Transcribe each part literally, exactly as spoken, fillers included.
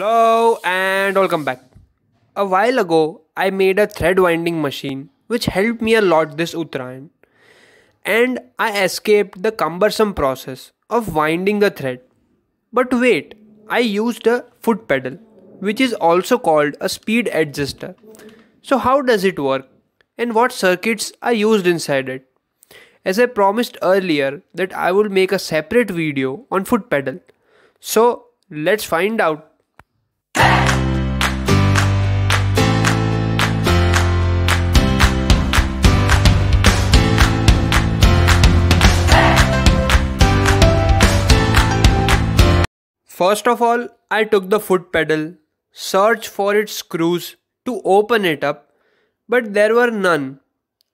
Hello and welcome back. A while ago, I made a thread winding machine which helped me a lot this Uttarayan, and I escaped the cumbersome process of winding the thread. But wait, I used a foot pedal which is also called a speed adjuster. So how does it work and what circuits are used inside it? As I promised earlier that I will make a separate video on foot pedal. So let's find out. First of all, I took the foot pedal, searched for its screws to open it up, but there were none.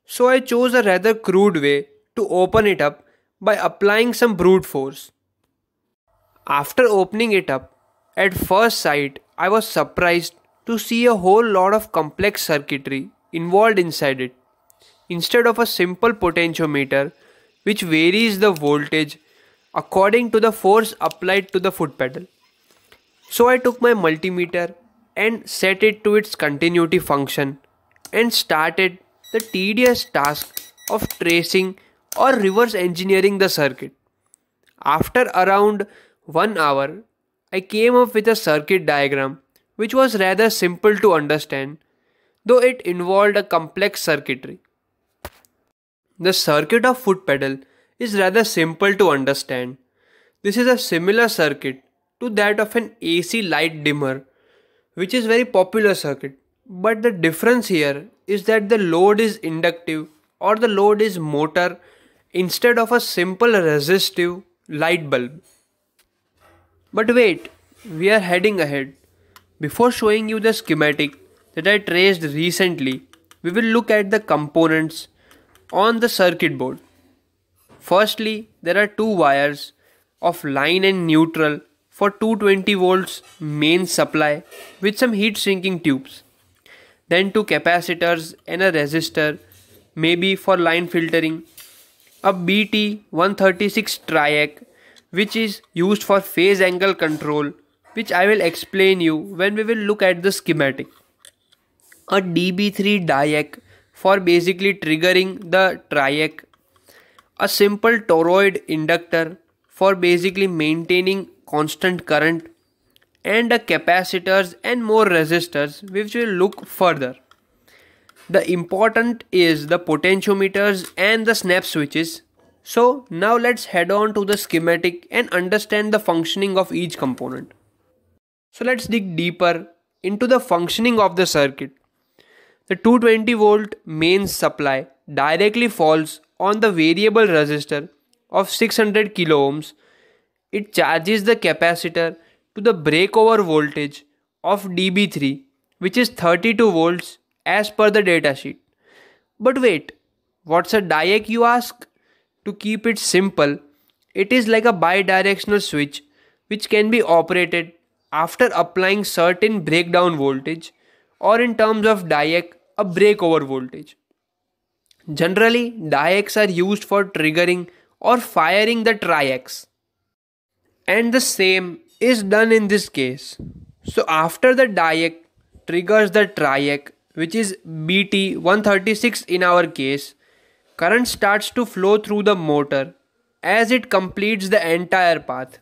So I chose a rather crude way to open it up by applying some brute force. After opening it up, at first sight, I was surprised to see a whole lot of complex circuitry involved inside it. Instead of a simple potentiometer, which varies the voltage according to the force applied to the foot pedal. So I took my multimeter and set it to its continuity function and started the tedious task of tracing or reverse engineering the circuit. After around one hour, I came up with a circuit diagram which was rather simple to understand, though it involved a complex circuitry. The circuit of foot pedal is rather simple to understand. This is a similar circuit to that of an A C light dimmer, which is very popular circuit. But the difference here is that the load is inductive or the load is motor instead of a simple resistive light bulb. But wait, we are heading ahead. Before showing you the schematic that I traced recently, we will look at the components on the circuit board. Firstly, there are two wires of line and neutral for two hundred twenty volts main supply with some heat shrinking tubes. Then two capacitors and a resistor, maybe for line filtering. A B T one thirty-six triac, which is used for phase angle control, which I will explain you when we will look at the schematic. A D B three diac for basically triggering the triac. A simple toroid inductor for basically maintaining constant current, and a capacitors and more resistors which will look further. The important is the potentiometers and the snap switches. So now let's head on to the schematic and understand the functioning of each component. So let's dig deeper into the functioning of the circuit. The two hundred twenty volt main supply directly falls on the variable resistor of six hundred kilo ohms. It charges the capacitor to the breakover voltage of D B three, which is thirty-two volts as per the datasheet. But wait, what's a diac, you ask? To keep it simple, it is like a bidirectional switch which can be operated after applying certain breakdown voltage, or in terms of diac, a breakover voltage. Generally, diacs are used for triggering or firing the triacs, and the same is done in this case. So after the diac triggers the triac, which is B T one thirty-six in our case, current starts to flow through the motor as it completes the entire path.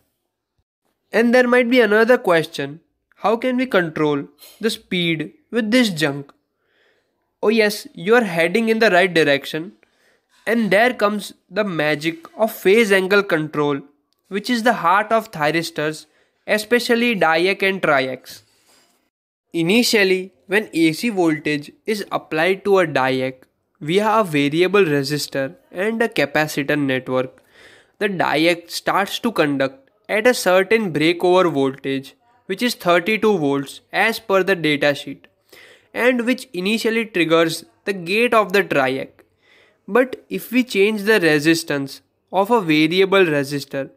And there might be another question: how can we control the speed with this junk? Oh yes, you are heading in the right direction, and there comes the magic of phase angle control, which is the heart of thyristors, especially diac and triacs. Initially, when A C voltage is applied to a diac via a variable resistor and a capacitor network, the diac starts to conduct at a certain breakover voltage, which is thirty-two volts as per the datasheet, and which initially triggers the gate of the triac. But if we change the resistance of a variable resistor,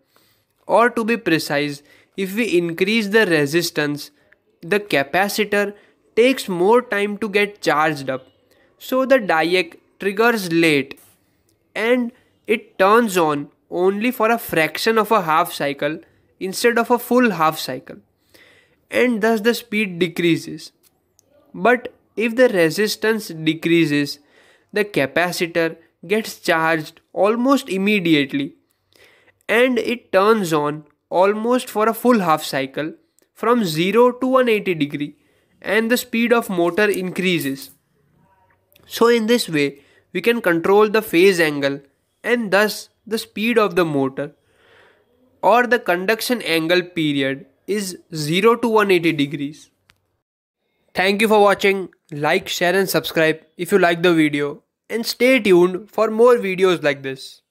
or to be precise, if we increase the resistance, the capacitor takes more time to get charged up. So the diac triggers late, and it turns on only for a fraction of a half cycle instead of a full half cycle. and thus the speed decreases. But if the resistance decreases, the capacitor gets charged almost immediately and it turns on almost for a full half cycle from zero to one hundred eighty degree, and the speed of motor increases. So in this way we can control the phase angle and thus the speed of the motor, or the conduction angle period is zero to one hundred eighty degrees. Thank you for watching. Like, share and subscribe if you like the video, and stay tuned for more videos like this.